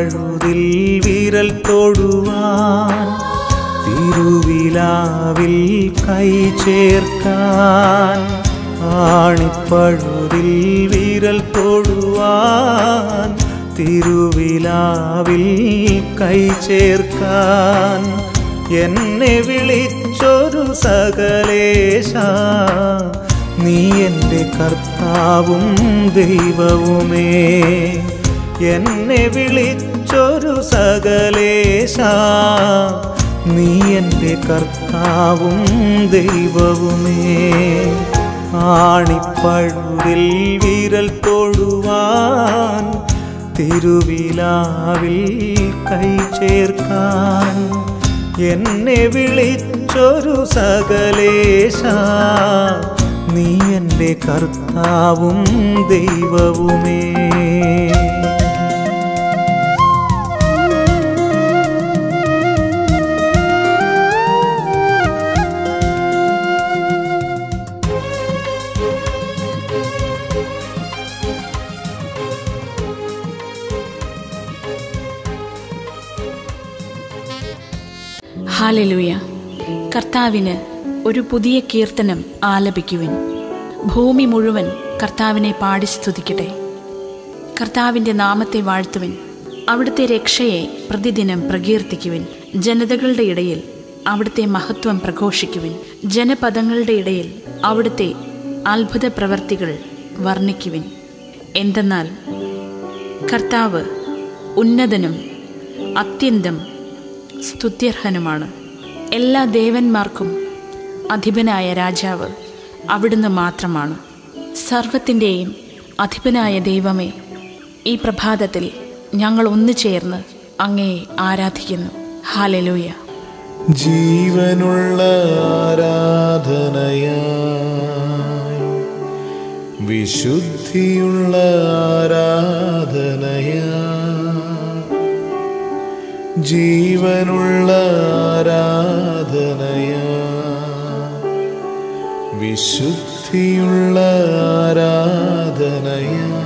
വാഴുതിൽ വിരൽ തൊടുവാൻ തിരുവിലാവിൽ കൈ ചേർക്കാൻ ആണിപ്പഴുതിൽ വിരൽ തൊടുവാൻ തിരുവിലാവിൽ കൈ ചേർക്കാൻ എന്നെ വിളിച്ചൊരു സകലേശ നീ എൻ്റെ കർത്താവും ദൈവവുമേ എന്നെ വിളിച്ചൊരു സകലേശ നീ എൻ്റെ കർത്താവും ദൈവവുമേ ആണിപ്പഴുതിൽ വിരൽ തൊടുവാൻ തിരുവിലാവിൽ കൈ ചേർക്കാൻ എന്നെ വിളിച്ചൊരു സകലേശ നീ എൻ്റെ കർത്താവും ദൈവവുമേ ഹാലലൂയ. കർത്താവിന് ഒരു പുതിയ കീർത്തനം ആലപിക്കുവിൻ. ഭൂമി മുഴുവൻ കർത്താവിനെ പാടി സ്തുതിക്കട്ടെ. കർത്താവിൻ്റെ നാമത്തെ വാഴ്ത്തുവിൻ. അവിടുത്തെ രക്ഷയെ പ്രതിദിനം പ്രകീർത്തിക്കുവിൻ. ജനതകളുടെ ഇടയിൽ അവിടുത്തെ മഹത്വം പ്രഘോഷിക്കുവിൻ. ജനപദങ്ങളുടെ ഇടയിൽ അവിടുത്തെ അത്ഭുത പ്രവർത്തികൾ വർണ്ണിക്കുവിൻ. എന്തെന്നാൽ കർത്താവ് ഉന്നതനും അത്യന്തം സ്തുത്യർഹനുമാണ്. എല്ലാ ദേവന്മാർക്കും അധിപനായ രാജാവ് അവിടുന്ന് മാത്രമാണ്. സർവത്തിൻ്റെയും അധിപനായ ദൈവമേ, ഈ പ്രഭാതത്തിൽ ഞങ്ങൾ ഒന്നു ചേർന്ന് അങ്ങയെ ആരാധിക്കുന്നു. ഹല്ലേലൂയ. ജീവനുള്ള ആരാധനയായി, വിശുദ്ധിയുള്ള ആരാധനയായി, ജീവനുള്ള ആരാധനയായി, വിശുദ്ധിയുള്ള ആരാധനയായി,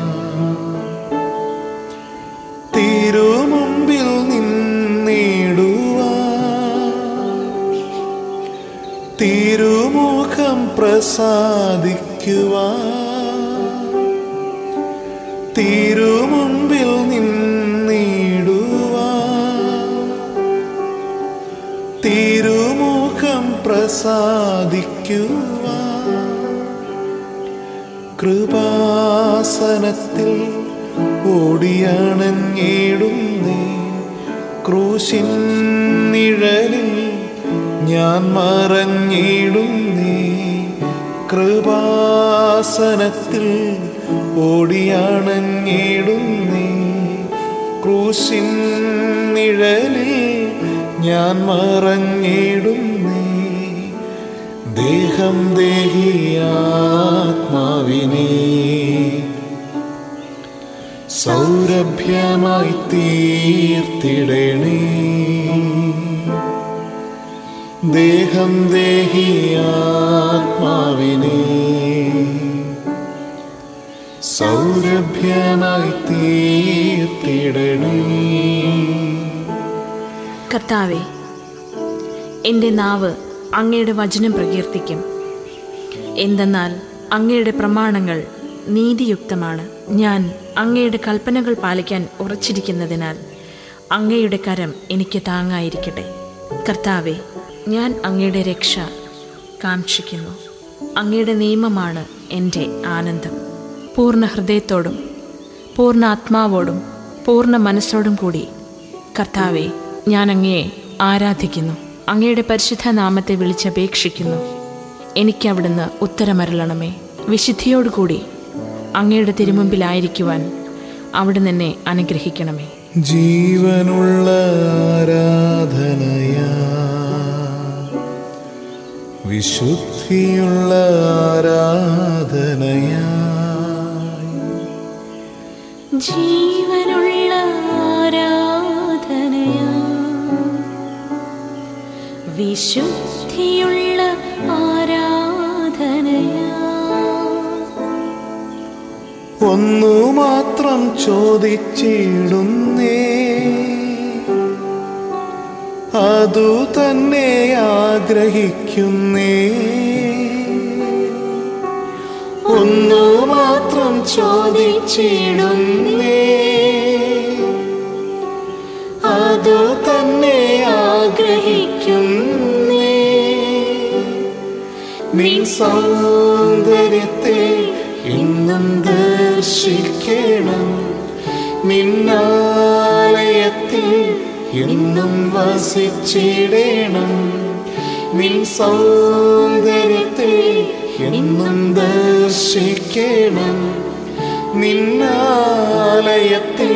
തിരുമുമ്പിൽ നിന്നിടുവാൻ, തിരുമുഖം പ്രസാദിക്കുവാൻ, തിരുമുമ്പിൽ തിരുമുഖം പ്രസാദിക്കുവാൻ, കൃപാസനത്തിൽ ഓടിയണഞ്ഞിടും നീ, ക്രൂശിൻ നിഴലിൽ ഞാൻ മറഞ്ഞിടും നീ, കൃപാസനത്തിൽ ഓടിയണഞ്ഞിടും നീ, ക്രൂശിൻ നിഴലിൽ ഞാൻ മറഞ്ഞിടും നീ, ദേഹം ദേഹിയാത്മാവിനെ സൗരഭ്യമായി തീർത്തിടണേ, ദേഹം ദേഹിയാത്മാവിനെ സൗരഭ്യമായി തീർത്തിടണേ. കർത്താവേ, എൻ്റെ നാവ് അങ്ങയുടെ വചനം പ്രകീർത്തിക്കും. എന്തെന്നാൽ അങ്ങയുടെ പ്രമാണങ്ങൾ നീതിയുക്തമാണ്. ഞാൻ അങ്ങയുടെ കൽപ്പനകൾ പാലിക്കാൻ ഉറച്ചിരിക്കുന്നതിനാൽ അങ്ങയുടെ കരം എനിക്ക് താങ്ങായിരിക്കട്ടെ. കർത്താവേ, ഞാൻ അങ്ങയുടെ രക്ഷ കാംക്ഷിക്കുന്നു. അങ്ങയുടെ നിയമമാണ് എൻ്റെ ആനന്ദം. പൂർണ്ണ ഹൃദയത്തോടും പൂർണ്ണ ആത്മാവോടും പൂർണ്ണ മനസ്സോടും കൂടി കർത്താവേ, ഞാൻ അങ്ങയെ ആരാധിക്കുന്നു. അങ്ങയുടെ പരിശുദ്ധ നാമത്തെ വിളിച്ചപേക്ഷിക്കുന്നു. എനിക്കവിടുന്ന് ഉത്തരമരുളണമേ. വിശുദ്ധിയോടുകൂടി അങ്ങയുടെ തിരുമുമ്പിലായിരിക്കുവാൻ അവിടുന്ന് എന്നെ അനുഗ്രഹിക്കണമേ. ജീവനുള്ള ആരാധനയായി, വിശുദ്ധിയുള്ള ആരാധനയായി, ജീവനുള്ള ആരാധനയായി, വിശുദ്ധിയുള്ള ആരാധനയായി, ഒന്നു മാത്രം ചോദിച്ചിടുന്നേ, അതു തന്നെ ആഗ്രഹിക്കുന്നേ. ഒന്നു മാത്രം ചോദിച്ചിടുന്നേ, അതു തന്നെ ആഗ്രഹിക്കുന്നേ. നിൻ സൗന്ദര്യത്തെ ഇന്നും ദർശിക്കണം, നിന്നാലയത്തിൽ എന്നും വസിച്ചിടണം. നിൻ സൗന്ദര്യത്തെ എന്നും ദർശിക്കണം, നിന്നാലയത്തിൽ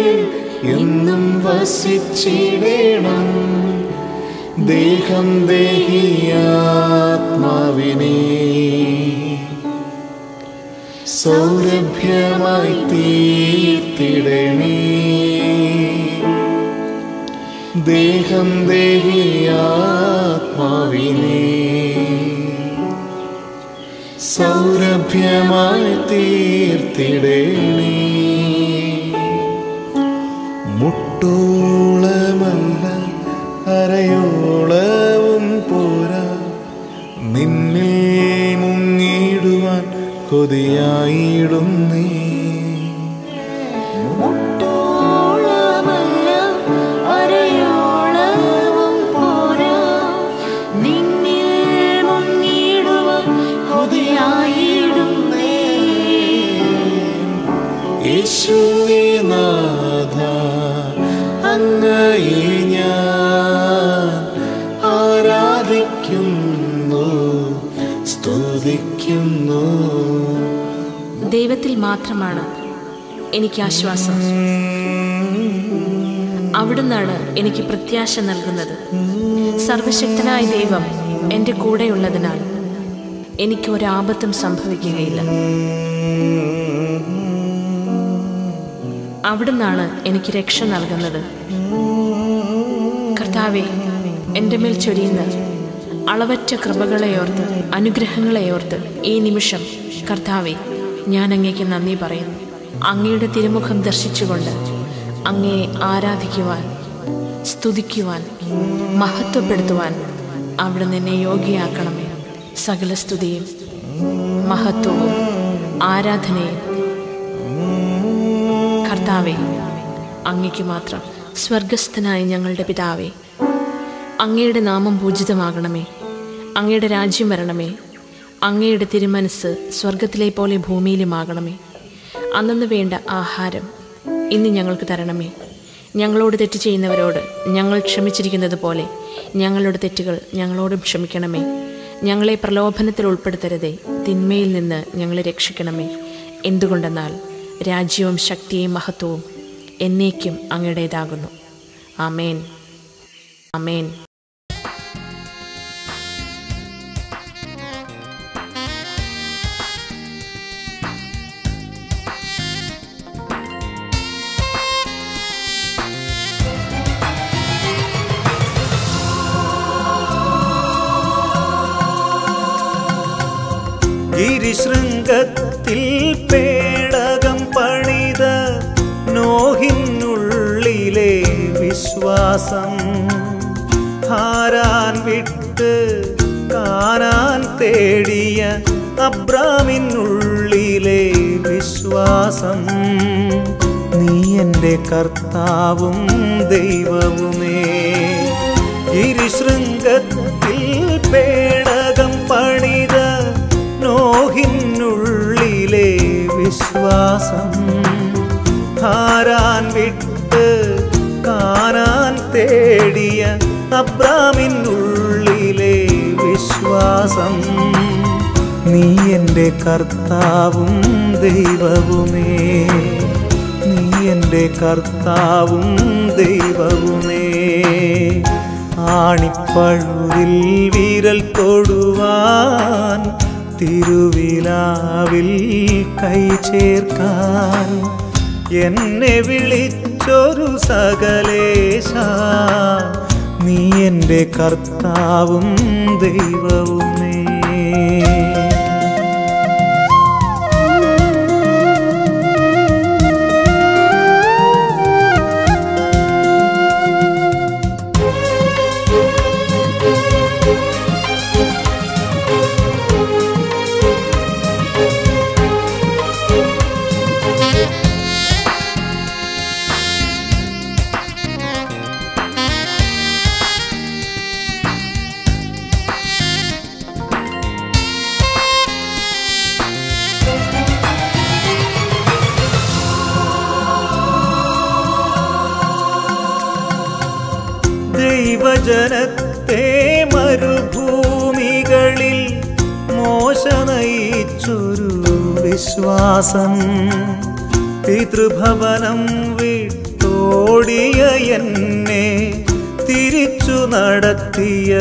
എന്നും വസിച്ചിടണം. ദേഹം ദേഹിയാത്മാവിനെ സൗരഭ്യമായി തീർത്തിടണേ. ദേഹം ദേഹിയാത്മാവിനെ സൗരഭ്യമായി തീർത്തിടണേ. മുട്ടോളമല്ല അരയോളവും പോരാ, നിന്നിൽ മുങ്ങിയിടുവാൻ കൊതിയായിടുന്നേ. മുട്ടോളമല്ല അരയോളവും പോരാ, നിന്നിൽ മുങ്ങിയിടുവാൻ കൊതിയായിടുന്നേ. യേശുവേ നാഥ, അങ്ങയെ ഞാൻ ആരാധിക്കുന്നു, സ്തുതിക്കുന്നു. ദൈവത്തിൽ മാത്രമാണ് എനിക്ക് ആശ്വാസം, അവിടുന്നാണ് എനിക്ക് പ്രത്യാശ നൽകുന്നത്. സർവശക്തനായ ദൈവം എൻ്റെ കൂടെയുള്ളതിനാൽ എനിക്ക് ഒരാപത്തും സംഭവിക്കുകയില്ല. അവിടുന്നാണ് എനിക്ക് രക്ഷ നൽകുന്നത്. കർത്താവേ, എൻ്റെ മേൽ ചൊരിയുന്ന അളവറ്റ കൃപകളെയോർത്ത്, അനുഗ്രഹങ്ങളെയോർത്ത് ഈ നിമിഷം കർത്താവേ, ഞാൻ അങ്ങേക്ക് നന്ദി പറയുന്നു. അങ്ങയുടെ തിരുമുഖം ദർശിച്ചുകൊണ്ട് അങ്ങയെ ആരാധിക്കുവാൻ, സ്തുതിക്കുവാൻ, മഹത്വപ്പെടുത്തുവാൻ അവിടുന്ന് എന്നെ യോഗ്യയാക്കണമേ. സകല സ്തുതിയും മഹത്വവും ആരാധനയും കർത്താവേ അങ്ങയ്ക്ക് മാത്രം. സ്വർഗസ്ഥനായ ഞങ്ങളുടെ പിതാവേ, അങ്ങയുടെ നാമം പൂജിതമാകണമേ. അങ്ങയുടെ രാജ്യം വരണമേ. അങ്ങയുടെ തിരുമനസ്സ് സ്വർഗത്തിലെ പോലെ ഭൂമിയിലുമാകണമേ. അന്നന്ന് വേണ്ട ആഹാരം ഇന്ന് ഞങ്ങൾക്ക് തരണമേ. ഞങ്ങളോട് തെറ്റ് ചെയ്യുന്നവരോട് ഞങ്ങൾ ക്ഷമിച്ചിരിക്കുന്നത് പോലെ ഞങ്ങളുടെ തെറ്റുകൾ ഞങ്ങളോടും ക്ഷമിക്കണമേ. ഞങ്ങളെ പ്രലോഭനത്തിൽ ഉൾപ്പെടുത്തരുതേ, തിന്മയിൽ നിന്ന് ഞങ്ങളെ രക്ഷിക്കണമേ. എന്തുകൊണ്ടെന്നാൽ രാജ്യവും ശക്തിയും മഹത്വവും എന്നേക്കും അങ്ങയുടേതാകുന്നു. ആമേൻ, ആമേൻ. ഗിരിശൃംഗത്തിൽ പേടകം പണിത നോഹിനുള്ളിലെ വിശ്വാസം ഹാരാൻ വിട്ട് കാനാൻ തേടിയ അബ്രാമിനുള്ളിലെ വിശ്വാസം. നീ എൻ്റെ കർത്താവും ദൈവവുമേ. ഗിരിശൃംഗത്തിൽ പേടകം പണിത നോഹിനുള്ളിലെ വിശ്വാസം ഹാരാൻ വിട്ട് കാനാൻ തേടിയ അബ്രാമിനുള്ളിലെ വിശ്വാസം. നീ എൻ്റെ കർത്താവും ദൈവവുമേ. നീ എൻ്റെ കർത്താവും ദൈവവുമേ. ആണിപ്പഴുതിൽ വിരൽ തൊടുവാൻ, തിരുവിലാവിൽ കൈ ചേർക്കാൻ എന്നെ വിളിച്ചൊരു സകലേശ. നീ എൻ്റെ കർത്താവും ദൈവവുമേ. ദൈവജനത്തെ മരുഭൂമികളിൽ മോശ നയിച്ചൊരു വിശ്വാസം പിതൃഭവനം വിട്ടോടിയ എന്നെ തിരിച്ചു നടത്തിയ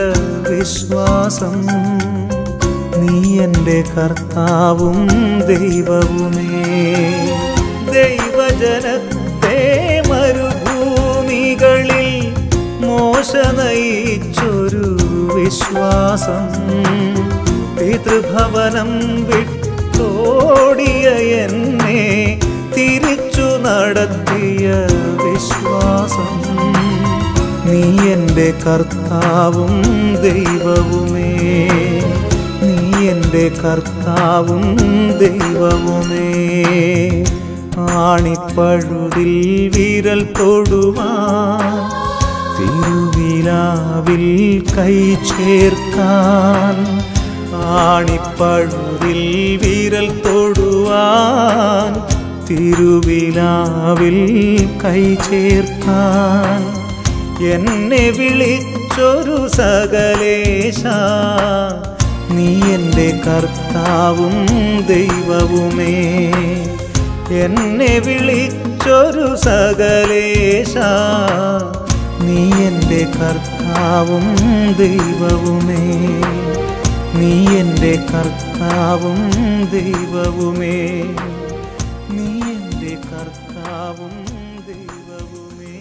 വിശ്വാസം നീ എൻ്റെ കർത്താവും ദൈവവുമേ. ദൈവജനത്തെ മരുഭൂമികളിൽ മോശ നയിച്ചൊരു വിശ്വാസം പിതൃഭവനം വിട്ടോടിയ എന്നെ തിരിച്ചു നടത്തിയ വിശ്വാസം നീ എൻ്റെ കർത്താവും ദൈവവുമേ. നീ എൻ്റെ കർത്താവും ദൈവവുമേ. ആണിപ്പഴുതിൽ വിരൽ തൊടുവാൻ തിരുവിലാവിൽ കൈ ചേർക്കാൻ, ആണിപ്പഴുതിൽ വിരൽ തൊടുവാൻ തിരുവിലാവിൽ കൈ ചേർക്കാൻ എന്നെ വിളിച്ചൊരു സകലേശ നീ എൻ്റെ കർത്താവും ദൈവവുമേ. എന്നെ വിളിച്ചൊരു സകലേശ നീ എൻ്റെ കർത്താവും ദൈവവുമേ. നീ എൻ്റെ കർത്താവും ദൈവവുമേ. നീ എൻ്റെ കർത്താവും ദൈവവുമേ.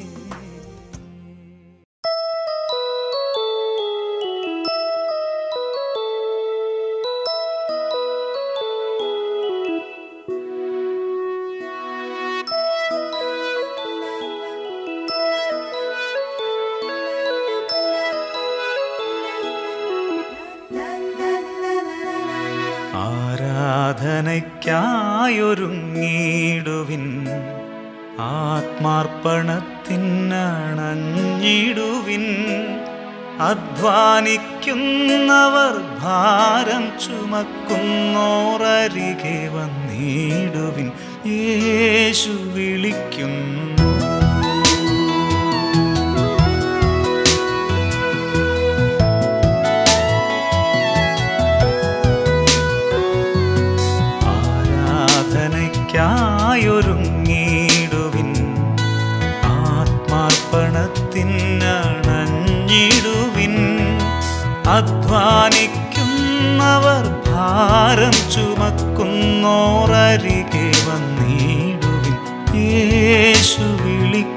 ആരാധനയ്ക്കായൊരുങ്ങിടുവിൻ, ആത്മാർപ്പണത്തിനണഞ്ഞിടുവിൻ. അധ്വാനിക്കുന്നവർ ഭാരം ചുമക്കുന്നോരരികെ വന്നിടുവിൻ. യേശു വിളിക്കുന്നു, ൊരുങ്ങിടുവിൻ, ആത്മാർപ്പണത്തിനണഞ്ഞിടുവിൻ. അധ്വാനിക്കുന്നവർ ഭാരം ചുമക്കുന്നോരരികെ വന്നിടുവിൻ. യേശു വിളിക്കുന്നു.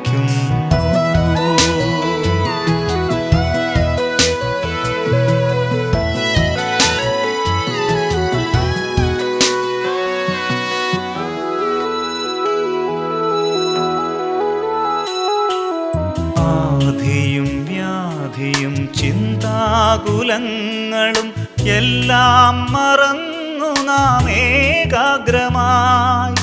ആധിയും വ്യാധിയും ചിന്താകുലങ്ങളും എല്ലാം മറന്നു നാം ഏകാഗ്രമായി.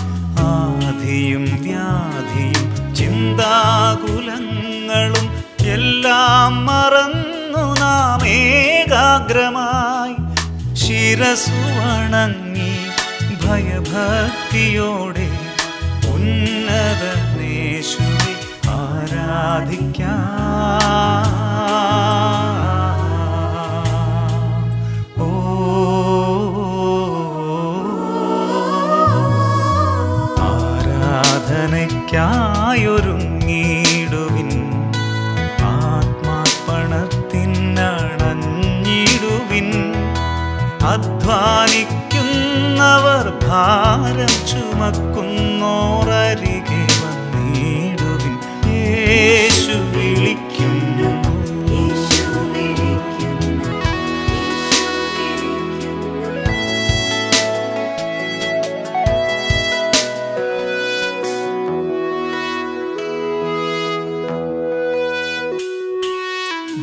ആധിയും വ്യാധിയും ചിന്താകുലങ്ങളും എല്ലാം മറന്നു നാം ഏകാഗ്രമായി ശിരസുവണങ്ങി ഭയഭക്തിയോടെ ഉന്നതനേശുവേ ആരാധിക്കാം. ഓ ആരാധനയ്ക്കായൊരുങ്ങിടുവിൻ, ആത്മാർപ്പണത്തിനണഞ്ഞിടുവിൻ. അധ്വാനിക്കുന്നവർ ഭാരം ചുമക്കുന്നോരരികെ വന്നിടുവിൻ. യേശു വിളിക്കുന്നു.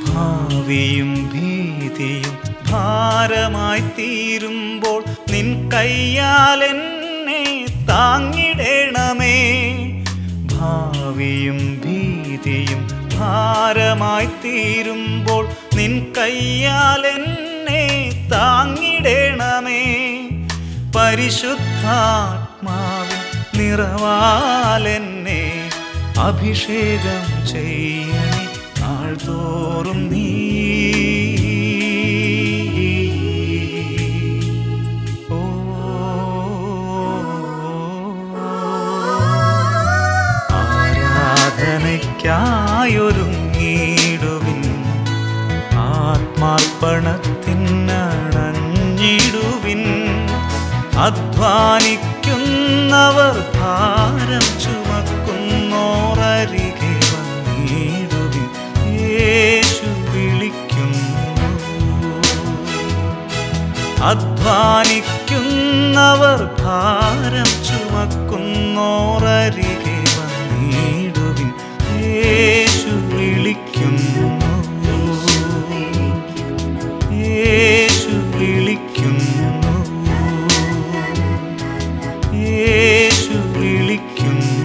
ഭാവിയും ഭീതിയും ഭാരമായി തീരുമ്പോൾ നിൻ കൈയാൽ എന്നെ താങ്ങിടണമേ. ഭാവിയും ഭീതിയും ഭാരമായി തീരുമ്പോൾ നിൻ കൈയാൽ എന്നെ താങ്ങിടണമേ. പരിശുദ്ധാത്മാവിൻ നിറവാലെന്നെ അഭിഷേകം ചെയ്യണേ. നാൾതോറും നീ ആരാധനയ്ക്കായൊരുങ്ങിടുവിൻ ആത്മാർപ്പണത്തിനണഞ്ഞിടുവിൻ അധ്വാനിക്കുന്നവർ ഭാരം ചുമക്കുന്നോരരികെ വന്നിടുവിൻ യേശു വിളിക്കുന്നു അധ്വാനിക്കുന്നവർ ഭാരം ചുമക്കുന്നോരരികെ വന്നിടുവിൻ യേശു വിളിക്കുന്നു യേശു വിളിക്കുന്നു യേശു വിളിക്കുന്നു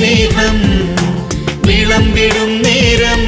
സ്നേഹം വിളമ്പിടും നേരം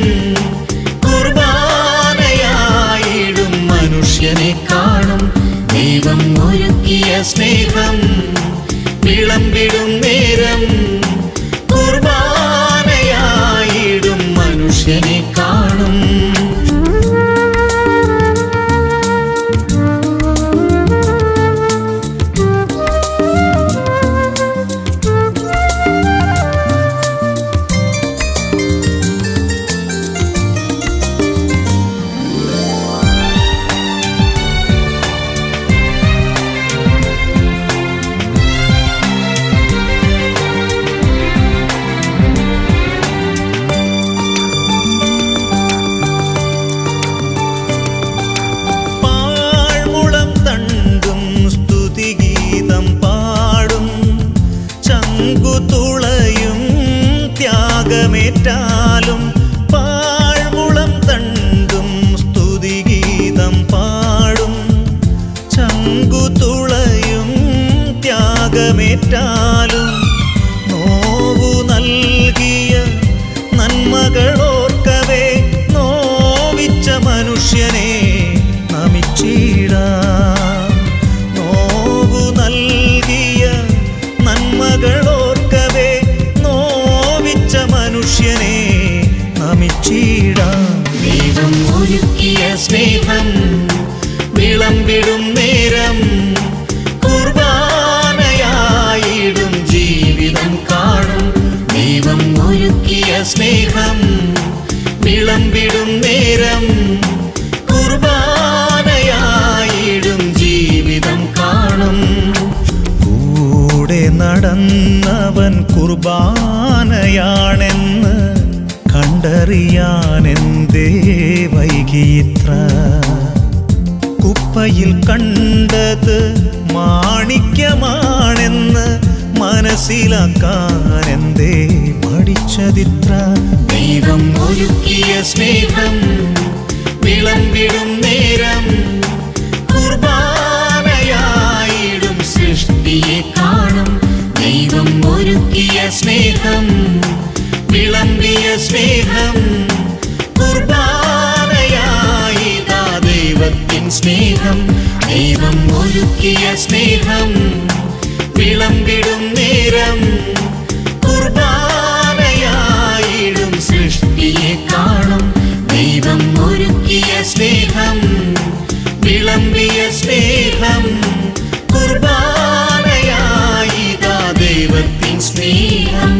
പങ്കു തുളയും ത്യാഗമേറ്റാലും പാഴ്മുളം തണ്ടും സ്തുതിഗീതം പാടും. ചങ്കു തുളയും ത്യാഗമേറ്റാലും നോവു നൽകിയ നന്മകളോർക്കവേ നോവിച്ച മനുഷ്യനെ നമിച്ചിടാം. നോവു നൽകിയ നന്മകളോർക്കവേ നോവിച്ച മനുഷ്യനെ നമിച്ചിടാം. ദൈവം ഒരുക്കിയ സ്നേഹം വിളമ്പിടും നേരം കുർബാനയായിടും ജീവിതം കാണും. ദൈവം ഒരുക്കിയ സ്നേഹം വിളമ്പിടും നേരം കുർബാനയായിടും ജീവിതം കാണും. കൂടെ നടന്നവൻ കുർബാനയാണെന്ന് കണ്ടറിയാനെന്തേ വൈകിയിത്ര. കുപ്പയിൽ കണ്ടത് മാണിക്യമാണെന്ന് മനസ്സിലാക്കാനെന്തേ മടിച്ചതിത്ര. ദൈവം ഒരുക്കിയ സ്നേഹം വിളമ്പിടും നേരം കുർബാനയായിടും സൃഷ്ടിയെ കാണും. ദൈവം ഒരുക്കിയ സ്നേഹം വിളമ്പിയ സ്നേഹം കുർബാനയായിതാ ദൈവത്തിൻ സ്നേഹം. ദൈവം ഒരുക്കിയ സ്നേഹം വിളമ്പിടും നേരം കുർബാനയായിടും സൃഷ്ടിയെ കാണും. ദൈവം ഒരുക്കിയ സ്നേഹം വിളമ്പിയ സ്നേഹം കുർബാനയായിതാ ദൈവത്തിൻ സ്നേഹം.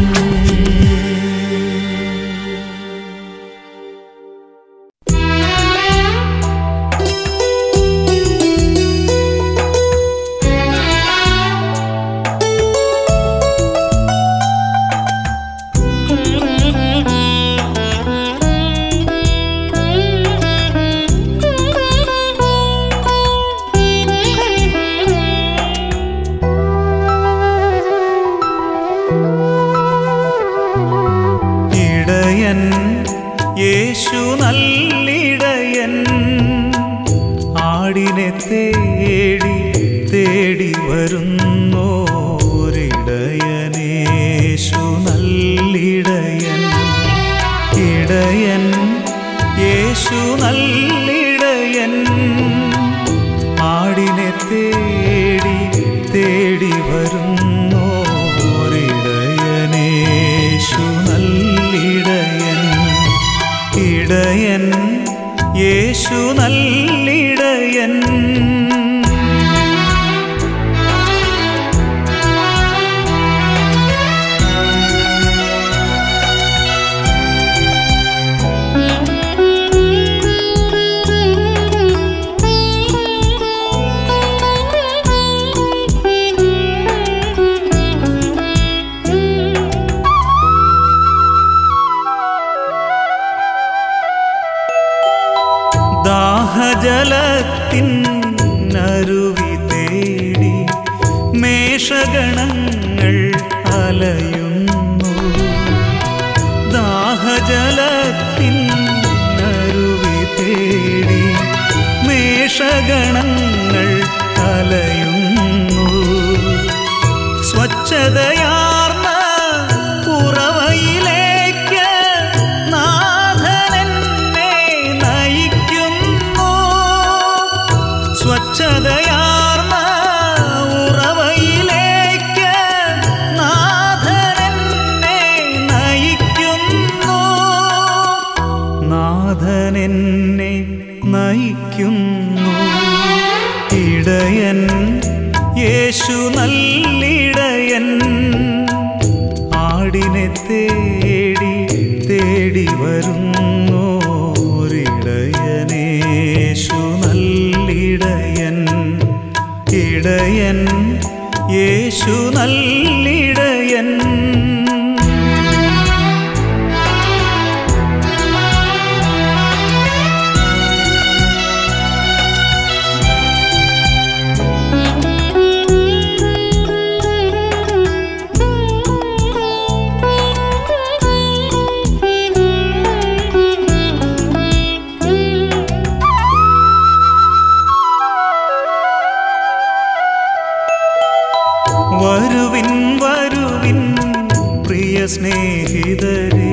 സ്നേഹിതരെ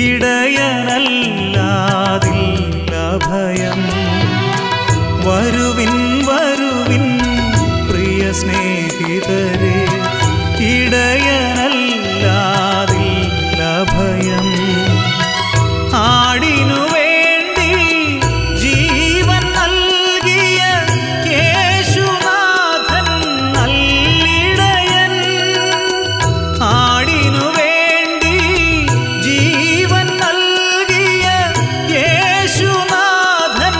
ഇടയനല്ലാതില്ല ഭയം. വരുവിൻ വരുവിൻ പ്രിയ സ്നേഹിതരെ ഇടയനല്ലാതില്ല ഭയം. ആടിനു വേണ്ടി ജീവൻ നൽകിയ യേശുനാഥൻ നല്ലിടയൻ. ആടിനു വേണ്ടി ജീവൻ നൽകിയ യേശുനാഥൻ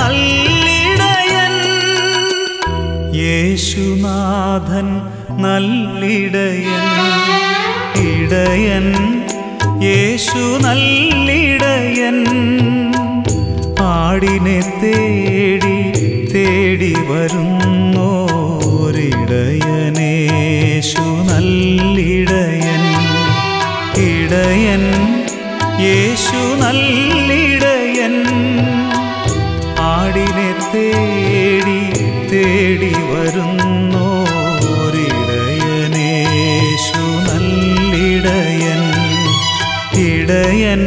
നല്ലിടയൻ. യേശുനാഥൻ നല്ലിടയൻ ഇടയൻ യേശു നല്ലിടയൻ. ആടിനെ തേടി തേടി വരുന്നോരിടയനേശു നല്ലിടയൻ ഇടയൻ യേശു നല്ലിടയൻ. ആടിനെ തേടി തേടി വരുന്നോരിടയനേശു നല്ലിടയൻ ഇടയൻ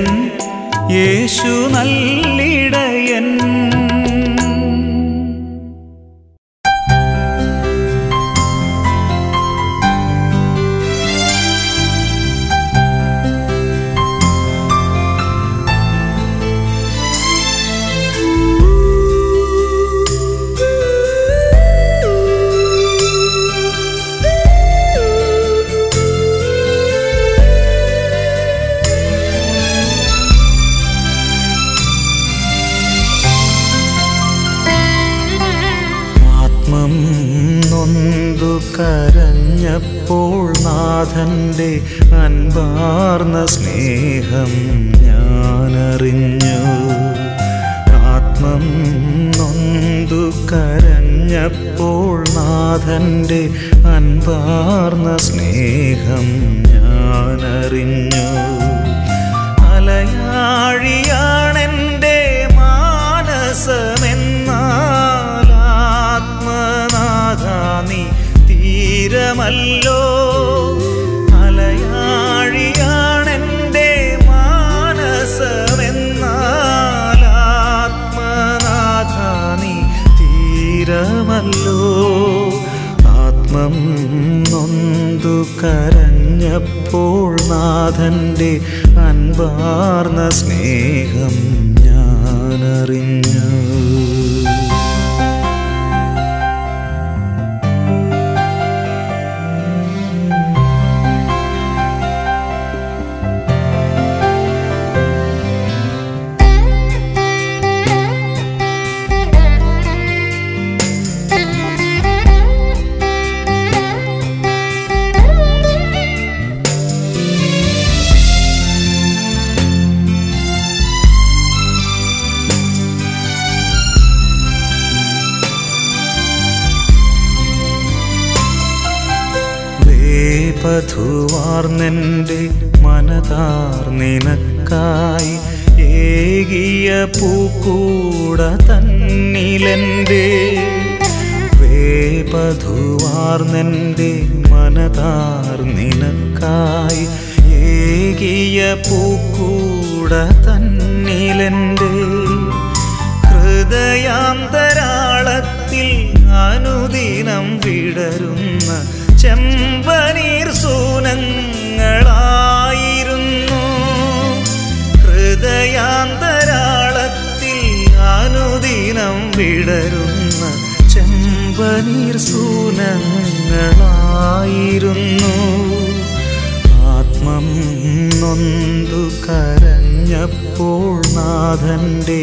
യേശു നല്ലിടയൻ. കരഞ്ഞപ്പോൾ നാഥൻ്റെ അൻപാർന്ന സ്നേഹം ഞാനറിഞ്ഞു. ആത്മം നൊന്തു കരഞ്ഞപ്പോൾ നാഥൻ്റെ അൻപാർന്ന സ്നേഹം ഞാനറിഞ്ഞു. അലയാഴിയാണെൻ്റെ മാനസമെന്നാൽ ആത്മനാഥാനി തീരമല്ലോ. അലയാഴിയാണെൻ്റെ മാനസമെന്നാൽ ആത്മനാഥാനി തീരമല്ലോ. ആത്മം നൊന്തു കരഞ്ഞപ്പോൾ നാഥൻ്റെ അൻപാർന്ന സ്നേഹം ഞാനറിഞ്ഞു. പഥുവാർന്നെൻ്റെ മനതാർ നിനക്കായി ഏകിയ പൂക്കൂട തന്നിലെൻ്റെ. വേപധുവാർന്നെൻ്റെ മനതാർ നിനക്കായി ഏകിയ പൂക്കൂട തന്നിലെൻ്റെ. ഹൃദയാന്തരാളത്തിൽ അനുദിനം വിടരുന്ന ചെമ്പനീർ സൂനങ്ങളായിരുന്നു. ഹൃദയാന്തരാളത്തിൽ അനുദിനം വിടരുന്ന ചെമ്പനീർ സൂനങ്ങളായിരുന്നു. ആത്മം നൊന്തു കരഞ്ഞപ്പോൾ നാഥൻ്റെ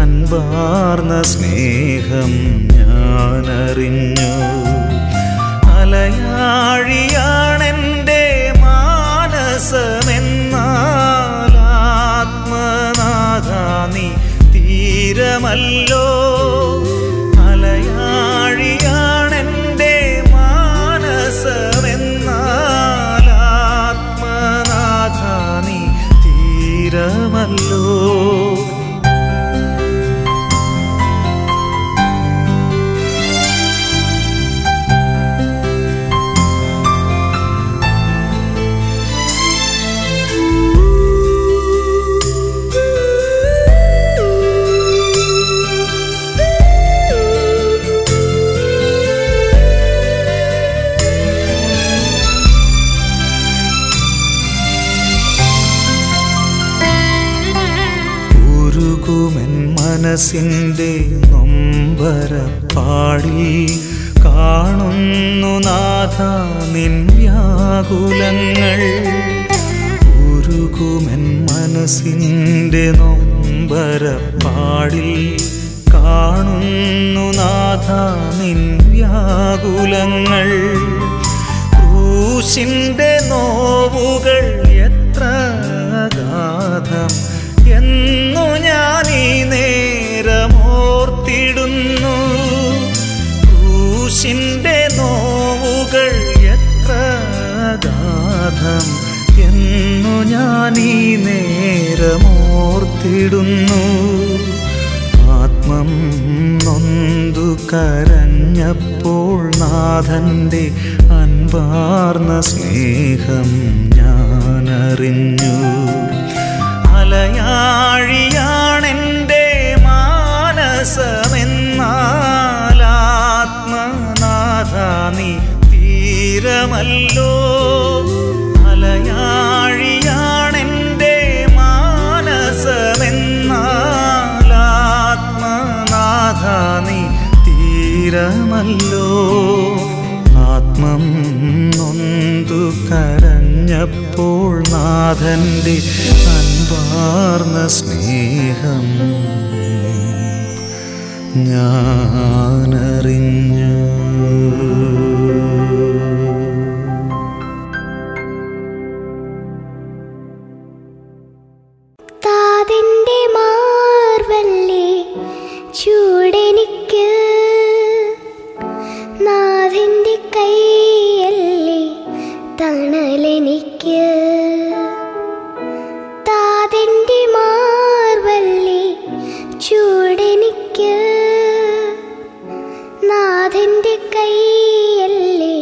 അൻപാർന്ന സ്നേഹം ഞാനറിഞ്ഞു. അലയാഴിയാണെൻ്റെ മാനസമെന്നാൽ ആത്മനാഥാനി തീരമല്ലോ. അലയാഴിയാണെൻ്റെ മാനസമെന്നാൽ ആത്മനാഥാനി തീരമല്ലോ. മനസ്സിൻ്റെ നൊമ്പരപ്പാടി കാണുന്നു നാഥ നിൻ വ്യാകുലങ്ങൾ. ഉരുകുമെൻ മനസ്സിൻ്റെ നൊമ്പരപ്പാടി കാണുന്നു നാഥ നിൻ വ്യാകുലങ്ങൾ. ക്രൂശിൻ്റെ നോവുകൾ എത്ര അഗാധം എന്നു ഞാനീ നേരമോർത്തിടുന്നു. ക്രൂശിൻ്റെ നോവുകൾ എത്ര അഗാധം എന്നു ഞാനീ നേരമോർത്തിടുന്നു. ആത്മം നൊന്തു കരഞ്ഞപ്പോൾ നാഥൻ്റെ അൻപാർന്ന സ്നേഹം ഞാനറിഞ്ഞു. അലയാഴിയാണെൻ്റെ മാനസമെന്നാൽ ആത്മനാഥ നീ തീരമല്ലോ. അലയാഴിയാണെൻ്റെ മാനസമെന്നാൽ ആത്മനാഥ നീ തീരമല്ലോ. ആത്മം നൊന്തു കരഞ്ഞപ്പോൾ നാഥൻ്റെ അൻപാർന്ന സ്നേഹം ഞാനറിഞ്ഞു. താതിൻ്റെ മാർവല്ലേ ചൂടെനിക്ക്, നാഥൻ്റെ കൈയല്ലേ തണലെനിക്ക്. താതിൻ്റെ മാർവല്ലേ ചൂടെനിക്ക്, നാഥൻ്റെ കൈയല്ലേ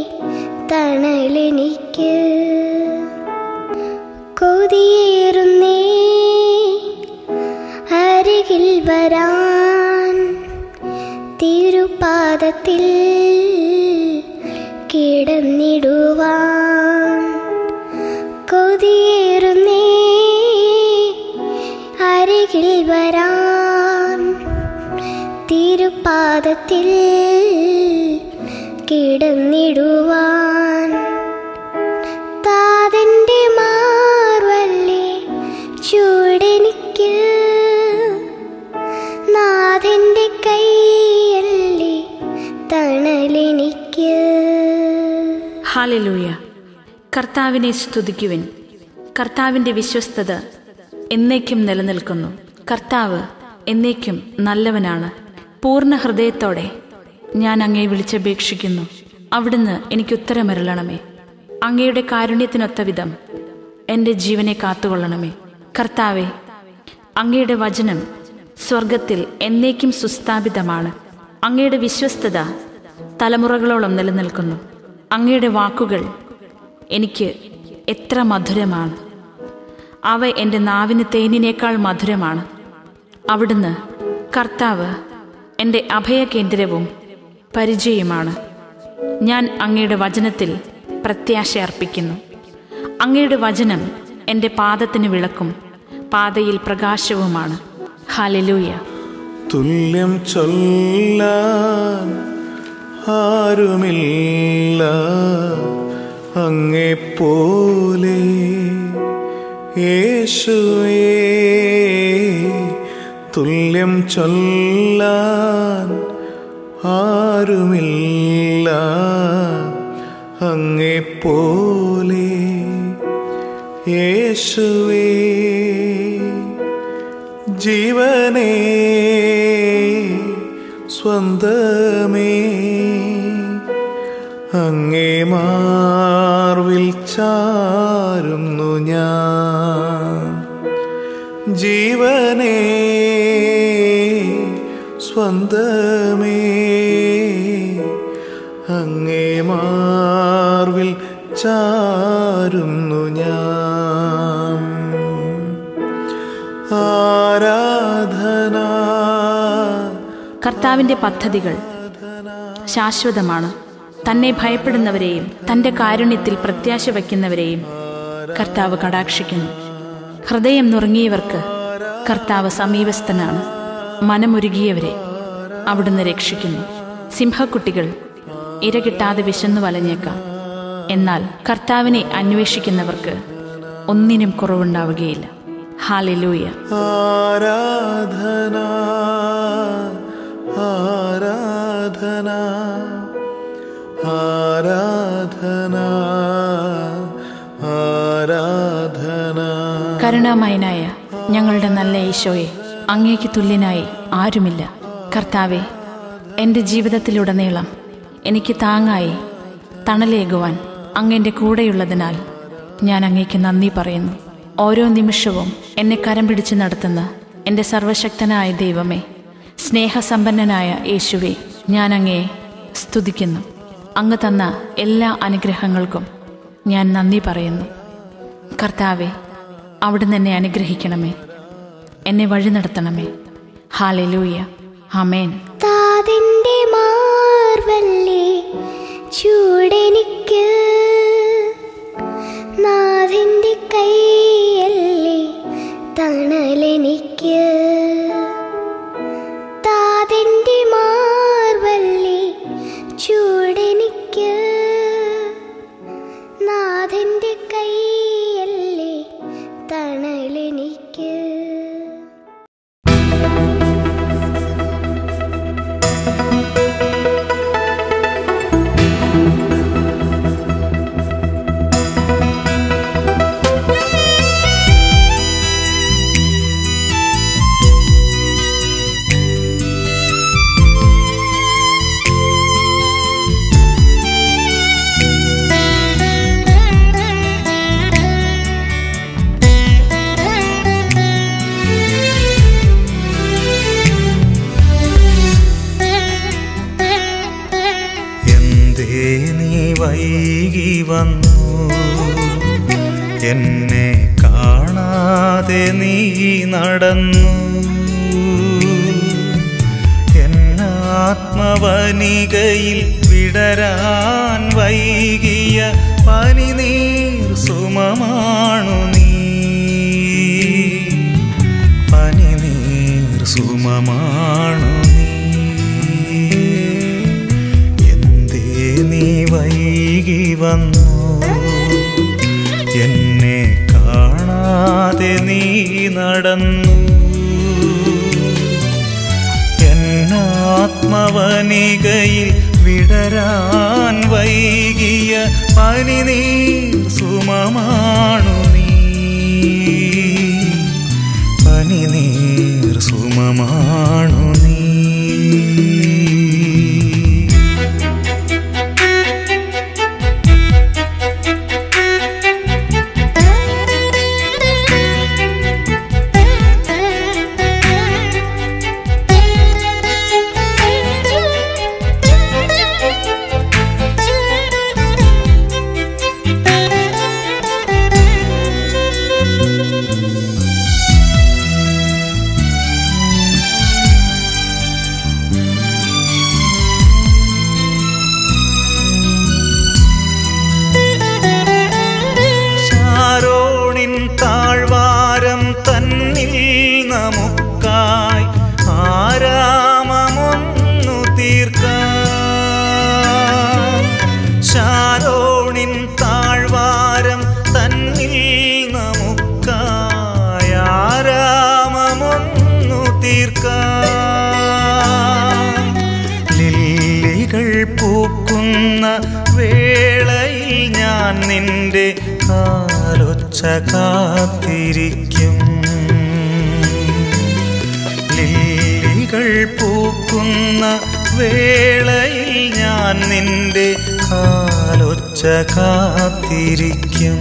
തണലെനിക്ക്. കൊതിയേറുന്നേ അരികിൽ വരാൻ, തിരുപാദത്തിൽ കിടന്നിടുവാൻ. കൊതിയേറുന്നേ അരികിൽ വരാൻ, തിരുപാദത്തിൽ കിടന്നിടുവാൻ. താതൻ്റെ മാർവല്ലേ ചൂടെനിക്ക്, നാഥൻ്റെ കൈയല്ലേ തണലെനിക്ക്. ഹല്ലേലൂയ. കർത്താവിനെ സ്തുതിക്കുവിൻ. കർത്താവിൻ്റെ വിശ്വസ്തത എന്നേക്കും നിലനിൽക്കുന്നു. കർത്താവ് എന്നേക്കും നല്ലവനാണ്. പൂർണ്ണ ഹൃദയത്തോടെ ഞാൻ അങ്ങയെ വിളിച്ചപേക്ഷിക്കുന്നു. അവിടുന്ന് എനിക്ക് ഉത്തരമരുളണമേ. അങ്ങയുടെ കാരുണ്യത്തിനൊത്ത വിധം എൻ്റെ ജീവനെ കാത്തുകൊള്ളണമേ. കർത്താവെ, അങ്ങയുടെ വചനം സ്വർഗത്തിൽ എന്നേക്കും സുസ്ഥാപിതമാണ്. അങ്ങയുടെ വിശ്വസ്തത തലമുറകളോളം നിലനിൽക്കുന്നു. അങ്ങയുടെ വാക്കുകൾ എനിക്ക് എത്ര മധുരമാണ്! അവ എൻ്റെ നാവിന് തേനിനേക്കാൾ മധുരമാണ്. അവിടുന്ന് കർത്താവ് എൻ്റെ അഭയകേന്ദ്രവും പരിചയമാണ്. ഞാൻ അങ്ങയുടെ വചനത്തിൽ പ്രത്യാശ അർപ്പിക്കുന്നു. അങ്ങയുടെ വചനം എൻ്റെ പാദത്തിന് വിളക്കും പാതയിൽ പ്രകാശവുമാണ്. ഹല്ലേലൂയ. തുല്യം ചൊല്ലാൻ ആരുമില്ല അങ്ങേപ്പോലെ യേശുവേ. തുല്യം ചൊല്ലാൻ ആരുമില്ല അങ്ങേപ്പോലെ യേശുവേ. ജീവനേ സ്വന്തമേ അങ്ങേ മാർവിൽ ചാരുന്നു ഞാൻ. ജീവനേ സ്വന്തമേ അങ്ങേ മാർവിൽ ചാരുന്നു ഞാൻ. ആരാധന. കർത്താവിൻ്റെ പദ്ധതികൾ ശാശ്വതമാണ്. തന്നെ ഭയപ്പെടുന്നവരെയും തൻ്റെ കാരുണ്യത്തിൽ പ്രത്യാശ വയ്ക്കുന്നവരെയും കർത്താവ് കടാക്ഷിക്കുന്നു. ഹൃദയം നുറുങ്ങിയവർക്ക് കർത്താവ് സമീപസ്ഥനാണ്. മനമുരുകിയവരെ അവിടുന്ന് രക്ഷിക്കുന്നു. സിംഹക്കുട്ടികൾ ഇര കിട്ടാതെ വിശന്നു വലഞ്ഞേക്കാം, എന്നാൽ കർത്താവിനെ അന്വേഷിക്കുന്നവർക്ക് ഒന്നിനും കുറവുണ്ടാവുകയില്ല. ഹല്ലേലൂയ. ആരാധന ആരാധന ആരാധന ആരാധന. കരുണാമയനായ ഞങ്ങളുടെ നല്ല ഈശോയെ, അങ്ങേക്ക് തുല്യനായി ആരുമില്ല. കർത്താവെ, എൻ്റെ ജീവിതത്തിലുടനീളം എനിക്ക് താങ്ങായി തണലേകുവാൻ അങ്ങെൻ്റെ കൂടെയുള്ളതിനാൽ ഞാൻ അങ്ങേക്ക് നന്ദി പറയുന്നു. ഓരോ നിമിഷവും എന്നെ കരം പിടിച്ച് നടത്തുന്ന എൻ്റെ സർവശക്തനായ ദൈവമേ, സ്നേഹസമ്പന്നനായ യേശുവെ, ഞാൻ അങ്ങയെ സ്തുതിക്കുന്നു. അങ്ങ് തന്ന എല്ലാ അനുഗ്രഹങ്ങൾക്കും ഞാൻ നന്ദി പറയുന്നു. കർത്താവെ, അവിടുന്ന് എന്നെ അനുഗ്രഹിക്കണമേ, എന്നെ വഴി നടത്തണമേ. ഹല്ലേലൂയ. ആമേൻ. താതിന്റെ മാർവല്ലേ ചൂടെനിക്ക്, നാഥിന്റെ കൈയല്ലേ തണലെനിക്ക്. താതിന്റെ മാർവല്ലേ ചൂടെനിക്ക്, നാഥിന്റെ കൈയല്ലേ തണലെനിക്ക്. വൈകി വന്നു എന്നെ കാണാതെ നീ നടന്നു, എന്നാത്മവനികയിൽ വിടരാൻ വൈകിയ പനിനീർ സുമമാണു നീ, പനിനീർ സുമമാണു നീ. വൈകി വന്നു എന്നെ കാണാതെ നീ നടന്നു, എന്നാത്മവനികയിൽ വിടരാൻ വൈകിയ പനിനീർ സുമമാണു നീ, പനിനീർ സുമമാണു നീ. ലില്ലികൾ പൂക്കുന്ന വേളയിൽ ഞാൻ നിന്റെ കാലൊച്ച കാത്തിരിക്കും, ലില്ലികൾ പൂക്കുന്ന വേളയിൽ ഞാൻ നിന്റെ കാലൊച്ച കാത്തിരിക്കും.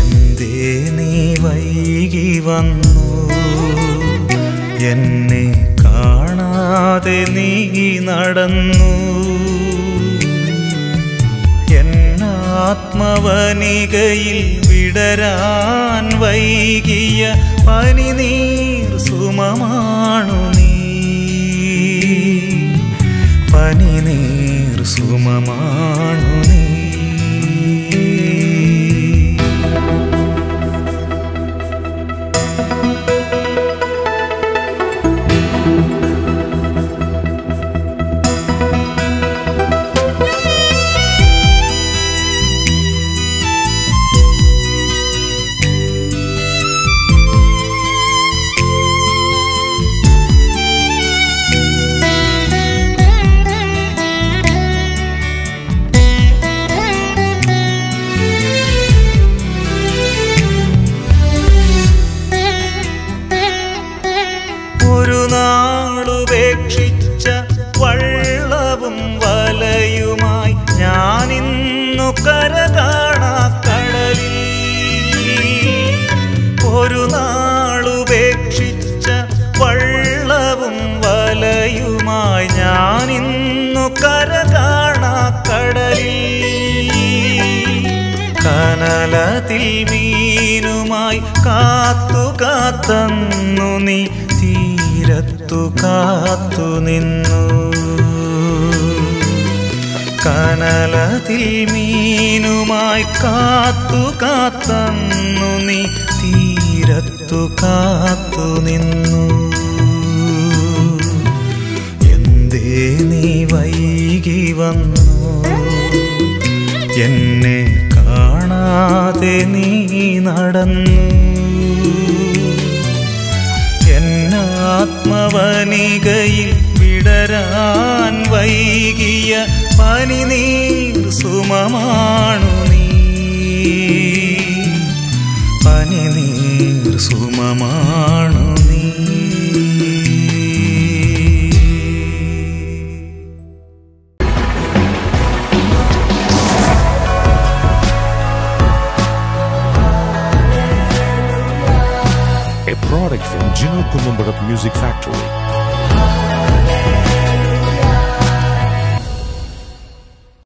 എന്തേ നീ വൈകി വന്നു എന്നെ കാണാതെ നീ നടന്നു, എന്നാത്മവനികയിൽ വിടരാൻ വൈകിയ പനിനീർ സുമമാണു നീ, പനിനീർ സുമമാണു നീ. കരകാണാ കടലിൽ കനലതിൽ മീനുമായി കാത്തു കാത്തന്നു നീ തീരത്തു കാത്തു നിന്നു. കനലതിൽ മീനുമായി കാത്തു കാത്തന്നു നീ തീരത്തു കാത്തു നിന്നു. നീ വൈകി വന്നു എന്നെ കാണാതെ നീ നടന്നു. എന്നാത്മവനികയിൽ വിടരാൻ വൈകിയ പനിനീർ സുമമാണു നീ, പനിനീർ സുമമാണു നീ. Product from Gino Kulumbarat Music Factory.